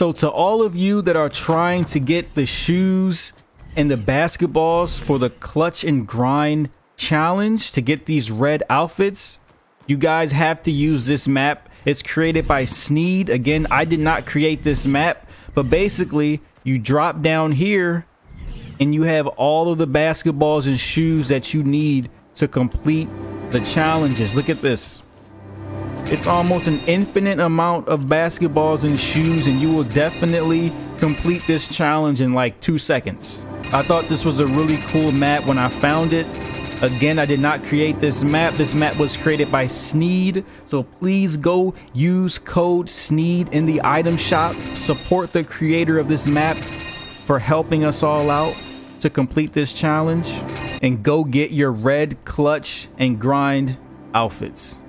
So to all of you that are trying to get the shoes and the basketballs for the Clutch and Grind challenge to get these red outfits, you guys have to use this map. It's created by Sneed. Again, I did not create this map, but basically you drop down here and you have all of the basketballs and shoes that you need to complete the challenges. Look at this. It's almost an infinite amount of basketballs and shoes, and you will definitely complete this challenge in like 2 seconds. I thought this was a really cool map when I found it. Again, I did not create this map. This map was created by Sneed. So please go use code Sneed in the item shop. Support the creator of this map for helping us all out to complete this challenge, and go get your red Clutch and Grind outfits.